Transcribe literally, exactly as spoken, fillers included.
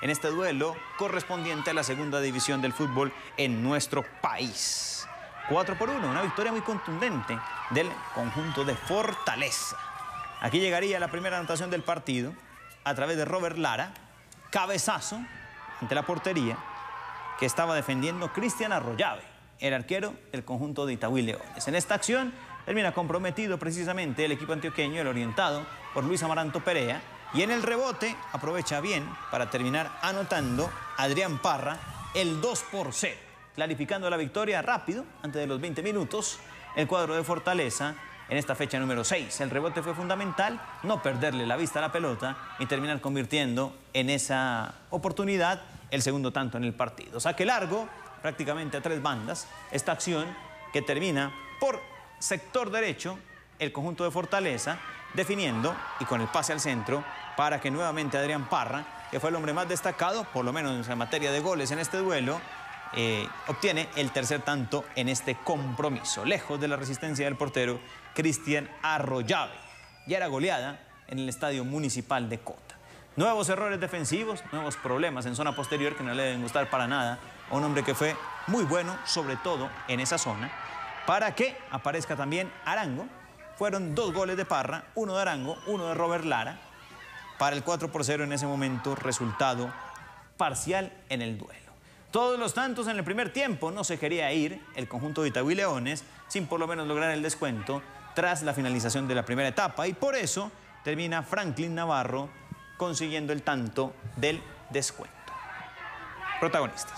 en este duelo correspondiente a la segunda división del fútbol en nuestro país. cuatro por uno, una victoria muy contundente del conjunto de Fortaleza. Aquí llegaría la primera anotación del partido a través de Robert Lara. Cabezazo ante la portería que estaba defendiendo Cristian Arroyave, el arquero del conjunto de Itagüí Leones. En esta acción termina comprometido precisamente el equipo antioqueño, el orientado por Luis Amaranto Perea. Y en el rebote aprovecha bien para terminar anotando Adrián Parra el dos por cero. Clarificando la victoria rápido, antes de los veinte minutos, el cuadro de Fortaleza en esta fecha número seis. El rebote fue fundamental, no perderle la vista a la pelota y terminar convirtiendo en esa oportunidad el segundo tanto en el partido. Saque largo, prácticamente a tres bandas, esta acción que termina por sector derecho, el conjunto de Fortaleza, definiendo y con el pase al centro para que nuevamente Adrián Parra, que fue el hombre más destacado, por lo menos en materia de goles en este duelo, Eh, obtiene el tercer tanto en este compromiso, lejos de la resistencia del portero Cristian Arroyave. Ya era goleada en el estadio municipal de Cota. Nuevos errores defensivos, nuevos problemas en zona posterior que no le deben gustar para nada a un hombre que fue muy bueno, sobre todo en esa zona, para que aparezca también Arango. Fueron dos goles de Parra, uno de Arango, uno de Robert Lara, para el cuatro por cero en ese momento, resultado parcial en el duelo. Todos los tantos en el primer tiempo, no se quería ir el conjunto de Itagüí Leones sin por lo menos lograr el descuento tras la finalización de la primera etapa, y por eso termina Franklin Navarro consiguiendo el tanto del descuento. Protagonistas.